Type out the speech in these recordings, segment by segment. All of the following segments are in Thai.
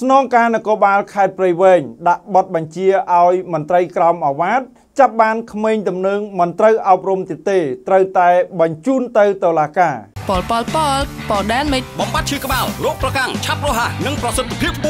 สนองการนโยบายขายปริเวณดับบดบัญชีเอามันไตรกรมอวัดจับบานขมิ้นจำเนืองมันไตรเอาปรมติเตะไตรไตบัญจุนไตตลากาปอลปอลปอลปอลแดนมิดบอมบัดชื่อกระเป๋าโรคประกังชับโลหะหนึ่งประสิทธิภาพ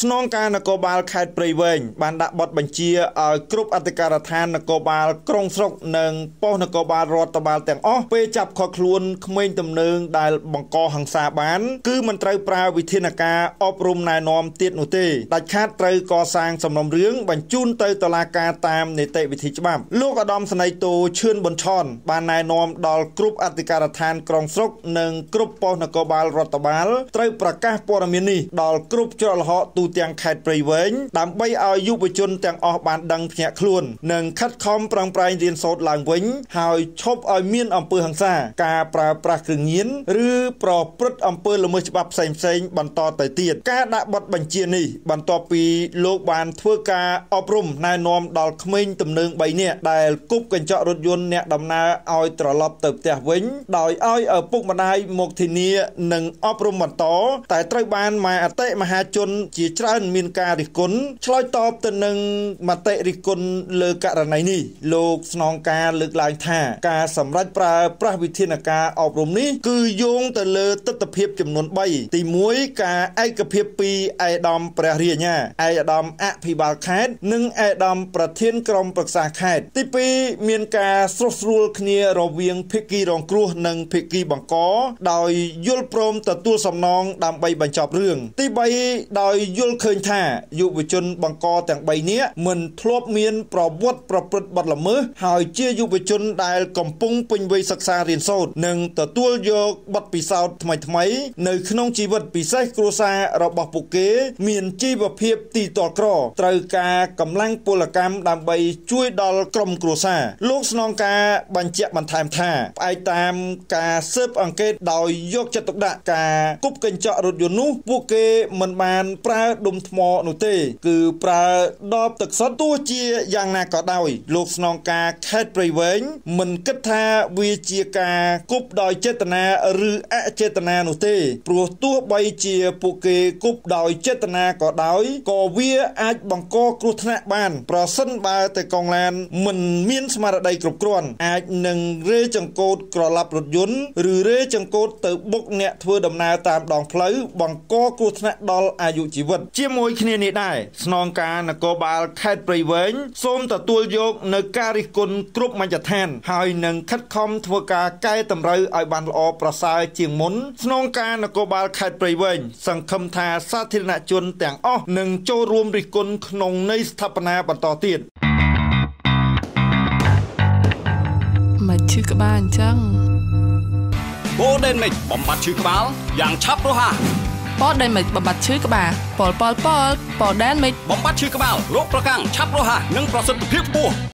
สนองการนโยบายขายปริเวณบรรดาบดบัญชีเอากรุ๊ปอธิการทานนโยบายกรงศกหนึ่งป้อนนโยบายรัฐบาลแต่งอ้อไปจับขอคลุนขมิ้นจำเนืองได้บังกอหังสาบานคือมันไตรปราวิเทนกาอบรมนายนอมเตียนอุติตัดคาดไตรก่อสร้างสำนองเรื่องบัญจุนไตตลากาตามในเตวิธีฉบับลูกอดอมสไนโตเชื่อนบนช่อนบานนายนอมดอลกรุ๊ปอธิการทานกรงศกหนึ่งกรุ๊ปปอนกบาลรัฐบาลไตรประกาศปรมินีดอลกรุ๊ปจรหะตูเตียงไข่ปริเวณตามใบอายุประชนแต่งออกบานดังเพียคลวนหนึ่งคัดคอมปรังปรายเรียนสดหลังเวงหายชบอเมียนอำเภอหังซากาปราปรากรึงยินหรือปลอบปลุกอำเภอละเมอฉบับเซ็งๆบรรทอไตเตียดกาดะบัดบัญชีนี่บรรทอปีโลกบานทั่วกาอบรมนายนอมดอลขมิ้นจำเนืองใบเนี่ยได้กุ๊บกันเจาะรถยนต์เนี่ยดำนาเอาตรลบเติบแต่เวงดอยอ้อยเอาปุกมาได้หมกทีนี้หนึ่งอบรมบรรทอแต่ไตรบานมาเตะมหาชนจีจานมินการิกุลชลอยตอบตนึงมาเตริกุลเลือกกระไนนี่โลกสนองการเลือกลายท่าการสำรัดปลาพระวิเทนกาออกรมนี้คือโยงแต่เลือตัตเพียบจำนวนใบตีมวยกาไอกระเพียบปีไอดอมประเรียญาไอดอมอภิบาลแคดหนึ่งไอดอมประเทศกรมปรึกษาแคดตีปีเมียนกาสรุปรูลเนียรเวียงพิกีรองครัวหนึ่งพิกีบังกอดอยยุลพรมตัดตัวสำนองดำใบบรรจบเรื่องตีใบดอยยุลเคยท่าอยู่บนจนบังกอแต่งใบเนี้ยเหมือนทลบเมียนปลอบวัดปลอบปลุกบัดละมือหายเชี่ยอยู่บนจนได้กำปุงเป็นใบศึกษาเรียนสดหนึ่งแต่ตัวโยกบัดปีสาวทำไมในขนมจีบปีไซครัวซาเราบอกปุกเกเมียนจีบเพียบตีต่อกรอตรากากำลังปุรกรรมดำใบช่วยดอลกลมครัวซาลูกสนองกาบัญเจมันทำท่าไปตามกาเซิร์ฟอังเกตดอยโยกจัตุดะกากุบกันเจาะรถยนต์นู้ปุกเกมันบานปลาดมทมอหนุเตคือปลาดอบตึกซ้อนตัวเจียอย่างนาเกาะดอยลูกสนองกาแคดปริเวงมันกัดท่าวีเจียกากุบดอยเจตนาหรืออเจตนาหนุเตปลัวตัวใบเจียปุเกกุบดอยเจตนาเกาะดอยก่อเวียอาจบังกอกรุธนะบ้านปราศนบาแต่กองแลนมันเมียนสมารใดกรุบกรวนอาจหนึ่งเรจังโกดกรอลับรถยนต์หรือเรจังโกดเติบบุกเนี่ยเพื่อดำนาตามดองเพลย์บังกอกรุธนะดอลอายุชีวิตเจียมวยคเนนี้ได้สนองการนโยบายแคดปริเวงส้มแต่ตัวยกในการิกลกรุบมันจะแทนหายหนึ่งคัดคอมทัวกาใกล้ตำไรไอบันออประสายเจียงมุนสนองการนโยบายแคดปริเวงสังคมทาสาธารณชนแต่งอ้อหนึ่งโจรวมริกลขนงในสถาปนาบรรทอเตียนมาชื่อกบ้านจังโบเดนเมกบำบัดชื่อกบ้าอย่างชับโลหะปอดแดนมิดบำบัดชื่อกระบาปอดแดนมิดบำบัดชื่อกระบาโรคประกังชับโลหะหนึ่งประสิทธิภาพ